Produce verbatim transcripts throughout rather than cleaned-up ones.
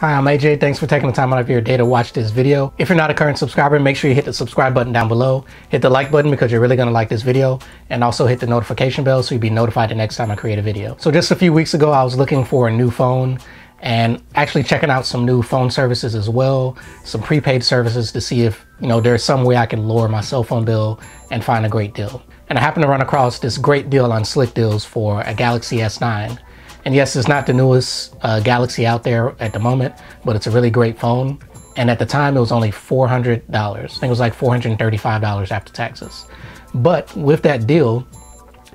Hi, I'm A J. Thanks for taking the time out of your day to watch this video. If you're not a current subscriber, make sure you hit the subscribe button down below. Hit the like button because you're really gonna like this video, and also hit the notification bell so you'll be notified the next time I create a video. So just a few weeks ago, I was looking for a new phone and actually checking out some new phone services as well, some prepaid services to see if, you know, there's some way I can lower my cell phone bill and find a great deal. And I happened to run across this great deal on Slick Deals for a Galaxy S nine. And yes, it's not the newest uh, Galaxy out there at the moment, but it's a really great phone. And at the time, it was only four hundred dollars. I think it was like four hundred thirty-five dollars after taxes. But with that deal,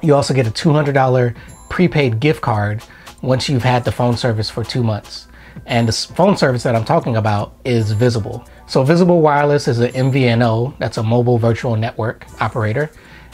you also get a two hundred dollar prepaid gift card once you've had the phone service for two months. And the phone service that I'm talking about is Visible. So Visible Wireless is an M V N O, that's a mobile virtual network operator.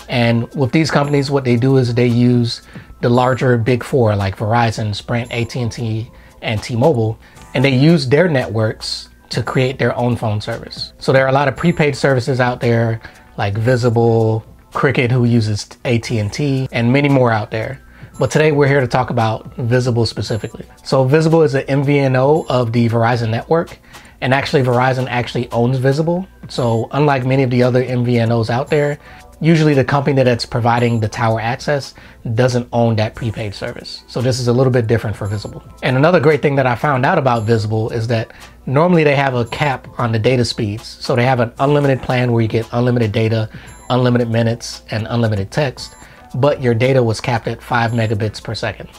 And with these companies, what they do is they use the larger big four like Verizon, Sprint, A T and T, and T-Mobile, and they use their networks to create their own phone service. So there are a lot of prepaid services out there like Visible, Cricket, who uses A T and T, and many more out there. But today we're here to talk about Visible specifically. So Visible is an M V N O of the Verizon network, and actually Verizon actually owns Visible. So unlike many of the other M V N Os out there, usually the company that's providing the tower access doesn't own that prepaid service. So this is a little bit different for Visible. And another great thing that I found out about Visible is that normally they have a cap on the data speeds. So they have an unlimited plan where you get unlimited data, unlimited minutes, and unlimited text, but your data was capped at five megabits per second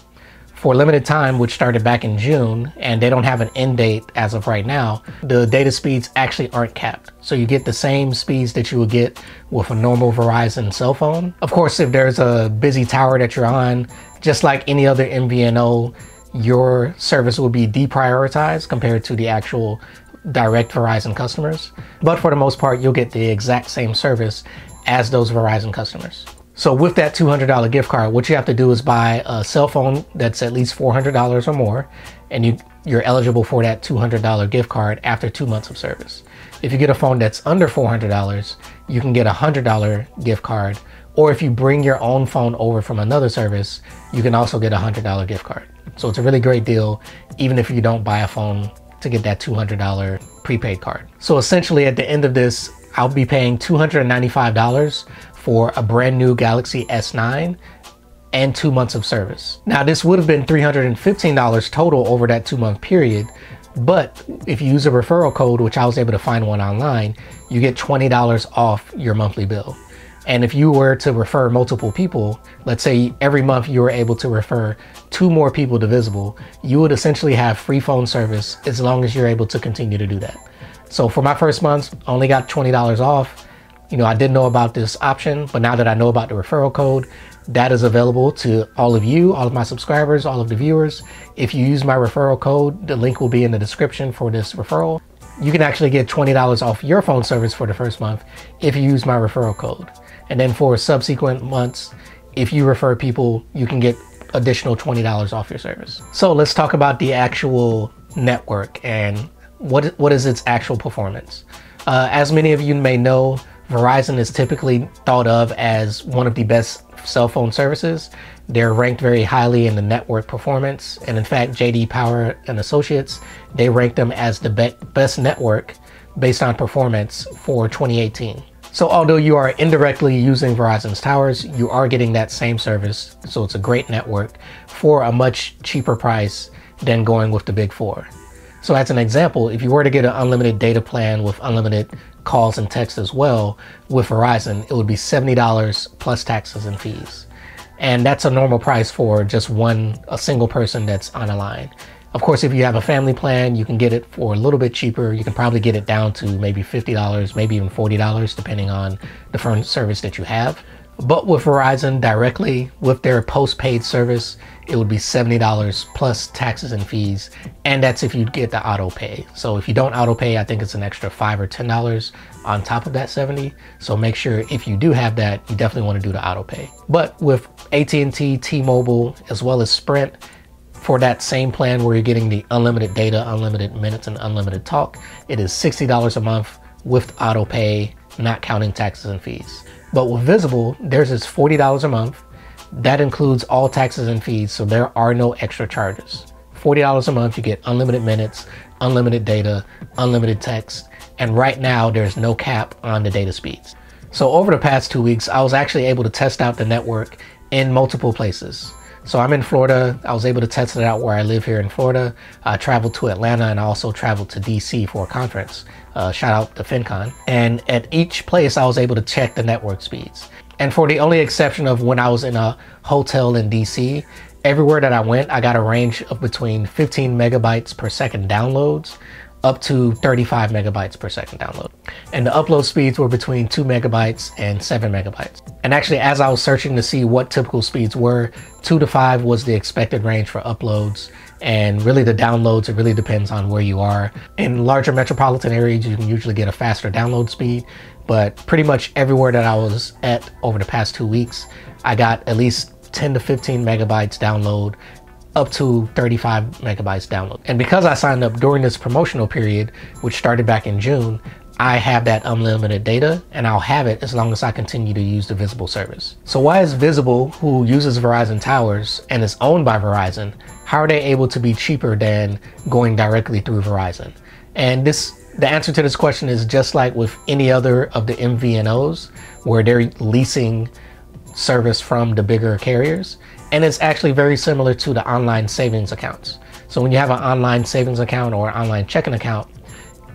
for a limited time, which started back in June, and they don't have an end date as of right now. The data speeds actually aren't capped. So you get the same speeds that you would get with a normal Verizon cell phone. Of course, if there's a busy tower that you're on, just like any other M V N O, your service will be deprioritized compared to the actual direct Verizon customers. But for the most part, you'll get the exact same service as those Verizon customers. So with that two hundred dollar gift card, what you have to do is buy a cell phone that's at least four hundred dollars or more, and you, you're eligible for that two hundred dollar gift card after two months of service. If you get a phone that's under four hundred dollars, you can get a one hundred dollar gift card, or if you bring your own phone over from another service, you can also get a one hundred dollar gift card. So it's a really great deal, even if you don't buy a phone, to get that two hundred dollar prepaid card. So essentially at the end of this, I'll be paying two hundred ninety-five dollars for a brand new Galaxy S nine and two months of service. Now this would have been three hundred fifteen dollars total over that two month period, but if you use a referral code, which I was able to find one online, you get twenty dollars off your monthly bill. And if you were to refer multiple people, let's say every month you were able to refer two more people to Visible, you would essentially have free phone service as long as you're able to continue to do that. So for my first month, I only got twenty dollars off. You know, I didn't know about this option, but now that I know about the referral code, that is available to all of you, all of my subscribers, all of the viewers. If you use my referral code, the link will be in the description for this referral. You can actually get twenty dollars off your phone service for the first month if you use my referral code. And then for subsequent months, if you refer people, you can get additional twenty dollars off your service. So let's talk about the actual network and what, what is its actual performance. Uh, as many of you may know, Verizon is typically thought of as one of the best cell phone services. They're ranked very highly in the network performance. And in fact, J D Power and Associates, they ranked them as the be best network based on performance for twenty eighteen. So although you are indirectly using Verizon's towers, you are getting that same service. So it's a great network for a much cheaper price than going with the big four. So as an example, if you were to get an unlimited data plan with unlimited calls and text as well with Verizon, it would be seventy dollars plus taxes and fees. And that's a normal price for just one, a single person that's on a line. Of course, if you have a family plan, you can get it for a little bit cheaper. You can probably get it down to maybe fifty dollars, maybe even forty dollars, depending on the phone service that you have. But with Verizon directly, with their postpaid service, it would be seventy dollars plus taxes and fees. And that's if you get the auto pay. So if you don't auto pay, I think it's an extra five or ten dollars on top of that seventy. So make sure if you do have that, you definitely want to do the auto pay. But with A T and T, T-Mobile, as well as Sprint, for that same plan where you're getting the unlimited data, unlimited minutes, and unlimited talk, it is sixty dollars a month with auto pay, not counting taxes and fees. But with Visible, theirs is forty dollars a month. That includes all taxes and fees, so there are no extra charges forty dollars a month, you get unlimited minutes, unlimited data, unlimited text, and right now there's no cap on the data speeds. So over the past two weeks, I was actually able to test out the network in multiple places. So I'm in Florida. I was able to test it out where I live here in Florida. I traveled to Atlanta and I also traveled to D C for a conference. Uh, shout out to FinCon. And at each place, I was able to check the network speeds. And for the only exception of when I was in a hotel in D C, everywhere that I went, I got a range of between fifteen megabytes per second downloads up to thirty-five megabytes per second download. And the upload speeds were between two megabytes and seven megabytes. And actually, as I was searching to see what typical speeds were, two to five was the expected range for uploads. And really the downloads, it really depends on where you are. In larger metropolitan areas, you can usually get a faster download speed, but pretty much everywhere that I was at over the past two weeks, I got at least ten to fifteen megabytes download, up to thirty-five megabytes download. And because I signed up during this promotional period, which started back in June, I have that unlimited data and I'll have it as long as I continue to use the Visible service. So why is Visible, who uses Verizon towers and is owned by Verizon, how are they able to be cheaper than going directly through Verizon? And this, the answer to this question is just like with any other of the M V N Os where they're leasing service from the bigger carriers. And it's actually very similar to the online savings accounts. So when you have an online savings account or online checking account,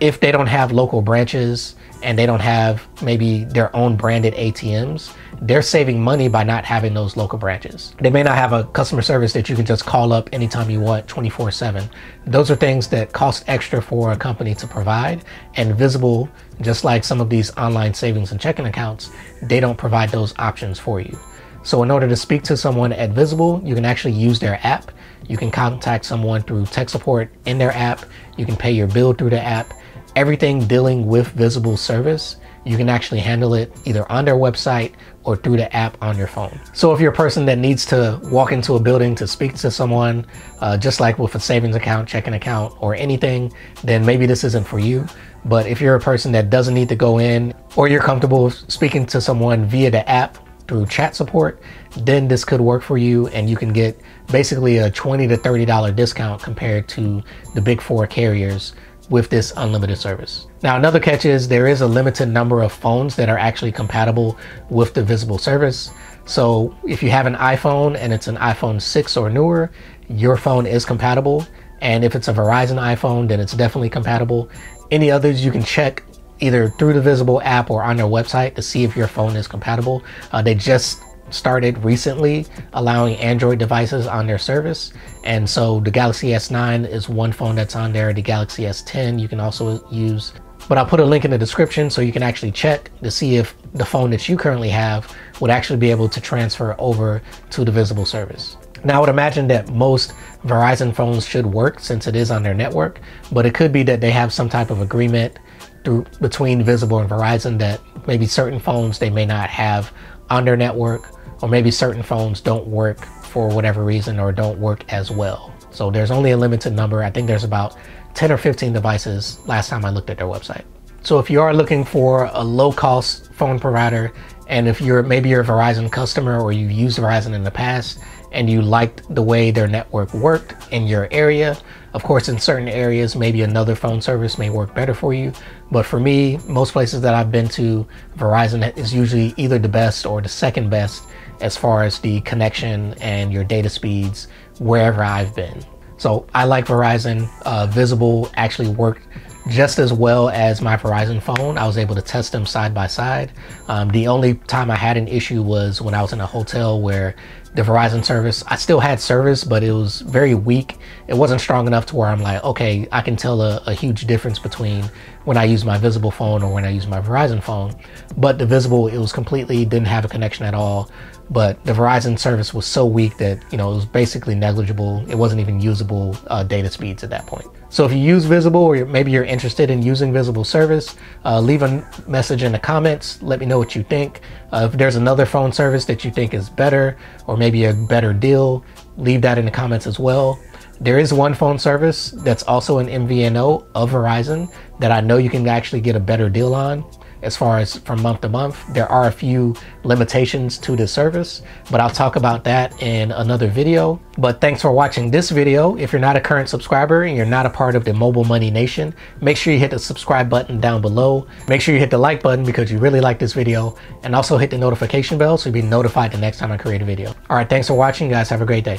if they don't have local branches and they don't have maybe their own branded A T Ms, they're saving money by not having those local branches. They may not have a customer service that you can just call up anytime you want, twenty-four seven. Those are things that cost extra for a company to provide, and Visible, just like some of these online savings and checking accounts, they don't provide those options for you. So in order to speak to someone at Visible, you can actually use their app. You can contact someone through tech support in their app. You can pay your bill through the app. Everything dealing with Visible service, you can actually handle it either on their website or through the app on your phone. So if you're a person that needs to walk into a building to speak to someone, uh, just like with a savings account, checking account, or anything, then maybe this isn't for you. But if you're a person that doesn't need to go in, or you're comfortable speaking to someone via the app, through chat support, then this could work for you, and you can get basically a twenty to thirty dollar discount compared to the big four carriers with this unlimited service. Now, another catch is there is a limited number of phones that are actually compatible with the Visible service. So if you have an iPhone and it's an iPhone six or newer, your phone is compatible. And if it's a Verizon iPhone, then it's definitely compatible. Any others you can check either through the Visible app or on their website to see if your phone is compatible. Uh, they just started recently allowing Android devices on their service. And so the Galaxy S nine is one phone that's on there. The Galaxy S ten you can also use. But I'll put a link in the description so you can actually check to see if the phone that you currently have would actually be able to transfer over to the Visible service. Now, I would imagine that most Verizon phones should work since it is on their network, but it could be that they have some type of agreement through between Visible and Verizon that maybe certain phones they may not have on their network, or maybe certain phones don't work for whatever reason or don't work as well. So there's only a limited number. I think there's about ten or fifteen devices last time I looked at their website. So if you are looking for a low-cost phone provider, and if you're maybe you're a Verizon customer or you've used Verizon in the past and you liked the way their network worked in your area, of course, in certain areas, maybe another phone service may work better for you. But for me, most places that I've been to, Verizon is usually either the best or the second best as far as the connection and your data speeds wherever I've been. So I like Verizon. uh, Visible actually worked just as well as my Verizon phone. I was able to test them side by side. Um, the only time I had an issue was when I was in a hotel where the Verizon service, I still had service, but it was very weak. It wasn't strong enough to where I'm like, okay, I can tell a, a huge difference between when I use my Visible phone or when I use my Verizon phone. But the Visible, it was completely, didn't have a connection at all. But the Verizon service was so weak that, you know, it was basically negligible. It wasn't even usable uh, data speeds at that point. So if you use Visible, or maybe you're interested in using Visible service, uh, leave a message in the comments. Let me know what you think. Uh, if there's another phone service that you think is better, or maybe a better deal, leave that in the comments as well. There is one phone service that's also an M V N O of Verizon that I know you can actually get a better deal on. as far as from month to month. There are a few limitations to the service, but I'll talk about that in another video. But thanks for watching this video. If you're not a current subscriber and you're not a part of the Mobile Money Nation, make sure you hit the subscribe button down below. Make sure you hit the like button because you really like this video, and also hit the notification bell so you'll be notified the next time I create a video. All right, thanks for watching, guys. Have a great day.